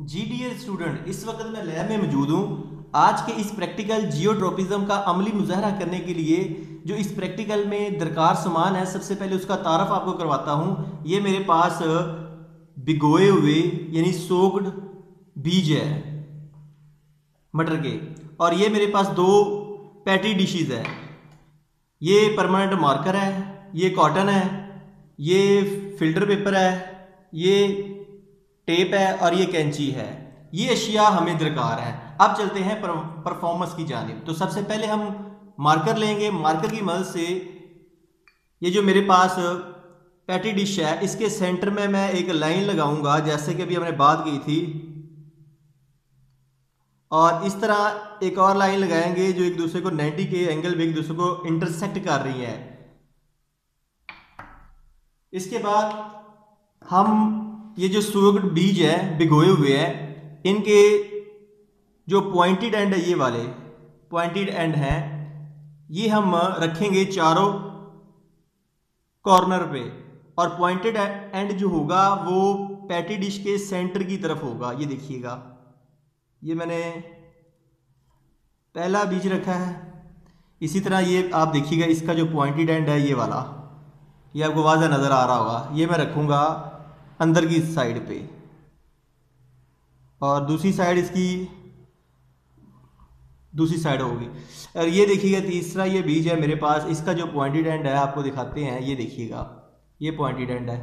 जी dear student, इस वक्त मैं लैब में मौजूद हूँ। आज के इस प्रैक्टिकल जियोट्रोपिज्म का अमली मुजाहरा करने के लिए जो इस प्रैक्टिकल में दरकार सामान है, सबसे पहले उसका तारफ आपको करवाता हूँ। ये मेरे पास भिगोए हुए यानी सोक्ड बीज है मटर के, और ये मेरे पास दो पैटी डिशेज है। ये परमानेंट मार्कर है, ये कॉटन है, ये फिल्टर पेपर है, ये टेप है और ये कैंची है। ये अशिया हमें दरकार है। अब चलते हैं परफॉर्मेंस की जानिब। तो सबसे पहले हम मार्कर लेंगे। मार्कर की मदद से ये जो मेरे पास पैटी डिश है, इसके सेंटर में मैं एक लाइन लगाऊंगा, जैसे कि अभी हमने बात की थी, और इस तरह एक और लाइन लगाएंगे जो एक दूसरे को 90 के एंगल पे एक दूसरे को इंटरसेक्ट कर रही है। इसके बाद हम ये जो सोक्ड बीज है, भिगोए हुए हैं, इनके जो पॉइंटेड एंड है, ये वाले पॉइंटेड एंड हैं, ये हम रखेंगे चारों कॉर्नर पे, और पॉइंटेड एंड जो होगा वो पैटी डिश के सेंटर की तरफ होगा। ये देखिएगा, ये मैंने पहला बीज रखा है। इसी तरह ये आप देखिएगा, इसका जो पॉइंटेड एंड है ये वाला, ये आपको वाज़ा नज़र आ रहा होगा, ये मैं रखूँगा अंदर की साइड पे, और दूसरी साइड इसकी दूसरी साइड होगी। और ये देखिएगा तीसरा ये बीज है मेरे पास, इसका जो पॉइंटेड एंड है आपको दिखाते हैं। ये देखिएगा, ये पॉइंटेड एंड है,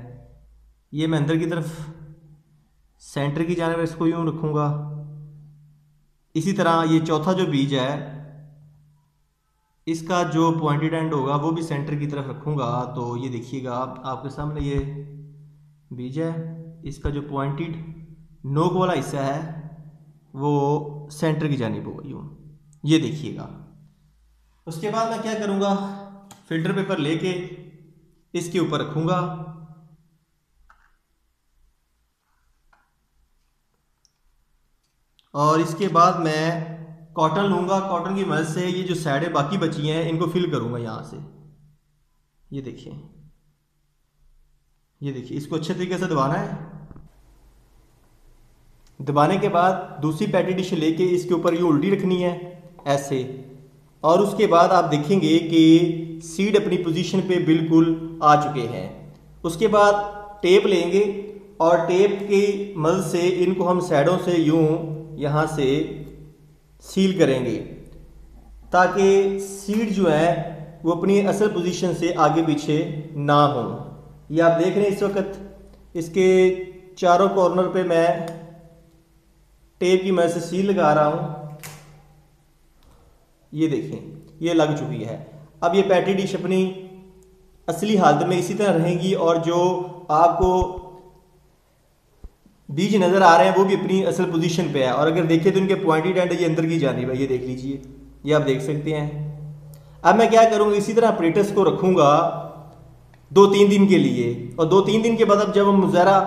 ये मैं अंदर की तरफ सेंटर की जाने पर इसको यूँ रखूँगा। इसी तरह ये चौथा जो बीज है, इसका जो पॉइंटेड एंड होगा वो भी सेंटर की तरफ रखूँगा। तो ये देखिएगा आपके सामने ये बीज है, इसका जो पॉइंटेड नोक वाला हिस्सा है वो सेंटर की जानिब होगा यूँ। ये देखिएगा। उसके बाद मैं क्या करूँगा, फिल्टर पेपर लेके इसके ऊपर रखूँगा, और इसके बाद मैं कॉटन लूँगा। कॉटन की मदद से ये जो साइडें बाकी बची हैं इनको फिल करूँगा यहाँ से। ये देखिए, ये देखिए, इसको अच्छे तरीके से दबाना है। दबाने के बाद दूसरी पैटी डिश लेके इसके ऊपर ये उल्टी रखनी है ऐसे, और उसके बाद आप देखेंगे कि सीड अपनी पोजीशन पे बिल्कुल आ चुके हैं। उसके बाद टेप लेंगे, और टेप की मदद से इनको हम साइडों से यूं यहाँ से सील करेंगे, ताकि सीड जो है वो अपनी असल पोजीशन से आगे पीछे ना हो। ये आप देख रहे हैं इस वक्त इसके चारों कॉर्नर पे मैं टेप की मदद से सील लगा रहा हूँ। ये देखें, ये लग चुकी है। अब ये पैटी डिश अपनी असली हालत में इसी तरह रहेंगी, और जो आपको बीज नज़र आ रहे हैं वो भी अपनी असल पोजीशन पे है। और अगर देखिए तो इनके पॉइंटेड एंड ये अंदर की जानिब है, ये देख लीजिए, ये आप देख सकते हैं। अब मैं क्या करूँगा, इसी तरह अपरेटस को रखूँगा 2-3 दिन के लिए, और 2-3 दिन के बाद अब जब हम मुजाहरा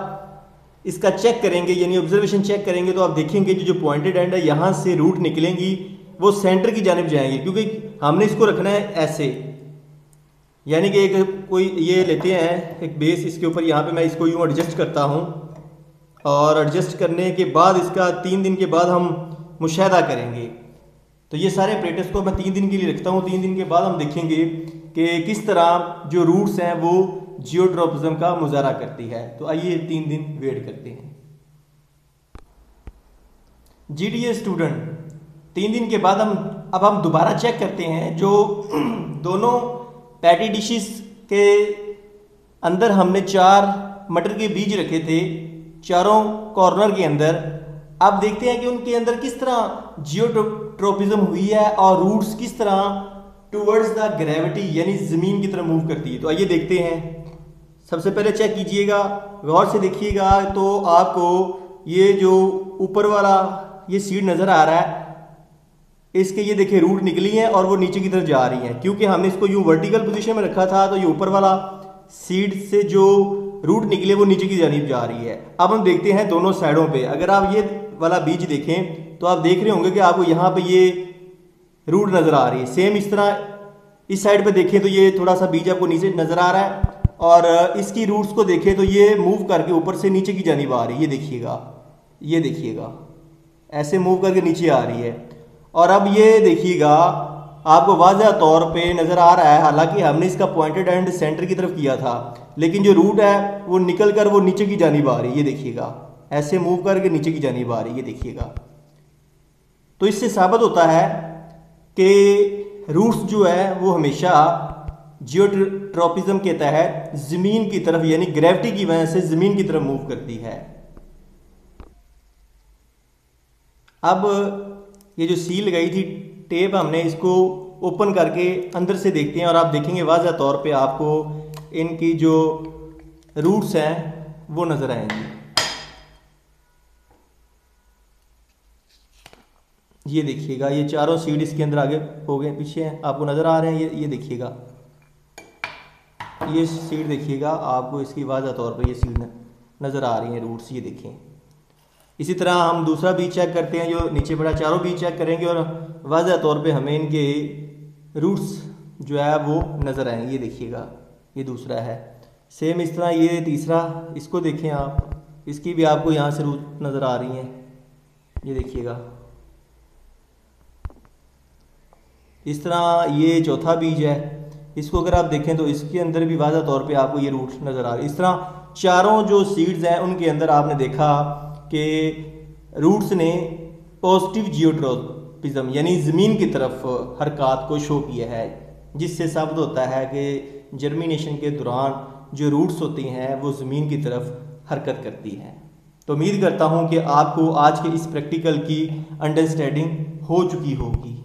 इसका चेक करेंगे यानी ऑब्जर्वेशन चेक करेंगे, तो आप देखेंगे जो पॉइंटेड एंड है यहाँ से रूट निकलेंगी वो सेंटर की जानिब जाएंगी, क्योंकि हमने इसको रखना है ऐसे। यानी कि एक कोई ये लेते हैं एक बेस, इसके ऊपर यहाँ पे मैं इसको यूँ एडजस्ट करता हूँ, और एडजस्ट करने के बाद इसका 3 दिन के बाद हम मुशाहिदा करेंगे। तो ये सारे अपरेटस को मैं 3 दिन के लिए रखता हूँ। 3 दिन के बाद हम देखेंगे कि किस तरह जो रूट्स हैं वो जियोट्रोपिज्म का मुजाहरा करती है। तो आइए 3 दिन वेट करते हैं। जी डियर स्टूडेंट, 3 दिन के बाद हम दोबारा चेक करते हैं जो दोनों पैटी डिशेस के अंदर हमने 4 मटर के बीज रखे थे चारों कॉर्नर के अंदर। अब देखते हैं कि उनके अंदर किस तरह जियोट्रोपिज्म हुई है और रूट्स किस तरह टूवर्ड्स द ग्रेविटी यानी ज़मीन की तरफ मूव करती है। तो आइए देखते हैं। सबसे पहले चेक कीजिएगा, गौर से देखिएगा, तो आपको ये जो ऊपर वाला ये सीड नज़र आ रहा है, इसके ये देखिए रूट निकली हैं और वो नीचे की तरफ जा रही हैं, क्योंकि हमने इसको यूँ वर्टिकल पोजीशन में रखा था। तो ये ऊपर वाला सीड से जो रूट निकले वो नीचे की जानिब जा रही है। अब हम देखते हैं दोनों साइडों पर। अगर आप ये वाला बीज देखें तो आप देख रहे होंगे कि आपको यहाँ पर ये रूट नज़र आ रही है। सेम इस तरह इस साइड पे देखें तो ये थोड़ा सा बीज आपको नीचे नज़र आ रहा है, और इसकी रूट्स को देखें तो ये मूव करके ऊपर से नीचे की जानिब आ रही है। ये देखिएगा, ये देखिएगा ऐसे मूव करके नीचे आ रही है। और अब ये देखिएगा आपको वाज़ह तौर पे नज़र आ रहा है, हालांकि हमने इसका पॉइंटेड एंड सेंटर की तरफ किया था, लेकिन जो रूट है वो निकल कर वो नीचे की जानिब आ रही है। ये देखिएगा ऐसे मूव करके नीचे की जानिब आ रही है, ये देखिएगा। तो इससे साबित होता है कि रूट्स जो है वो हमेशा जियोट्रॉपिज्म के तहत ज़मीन की तरफ यानी ग्रेविटी की वजह से ज़मीन की तरफ मूव करती है। अब ये जो सील लगाई थी टेप, हमने इसको ओपन करके अंदर से देखते हैं और आप देखेंगे वाज़ह तौर पे आपको इनकी जो रूट्स हैं वो नज़र आएंगी। ये देखिएगा ये चारों सीड इसके अंदर आगे हो गए पीछे हैं, आपको नज़र आ रहे हैं। ये देखिएगा ये सीड देखिएगा, आपको इसकी वाज़ह तौर पे ये सीड नज़र आ रही है रूट्स, ये देखें। इसी तरह हम दूसरा बीज चेक करते हैं जो नीचे पड़ा, चारों बीज चेक करेंगे और वाज़ह तौर पे हमें इनके रूट्स जो है वो नज़र आएंगे। ये देखिएगा ये दूसरा है, सेम इस तरह ये तीसरा, इसको देखें आप, इसकी भी आपको यहाँ से रूट नज़र आ रही हैं। ये देखिएगा इस तरह ये चौथा बीज है, इसको अगर आप देखें तो इसके अंदर भी वाज़ह तौर पे आपको ये रूट्स नज़र आ रही है। इस तरह चारों जो सीड्स हैं उनके अंदर आपने देखा कि रूट्स ने पॉजिटिव जियोट्रॉपिज्म यानी ज़मीन की तरफ हरकत को शो किया है, जिससे साबित होता है कि जर्मिनेशन के दौरान जो रूट्स होती हैं वो ज़मीन की तरफ हरकत करती हैं। तो उम्मीद करता हूँ कि आपको आज के इस प्रैक्टिकल की अंडरस्टैंडिंग हो चुकी होगी।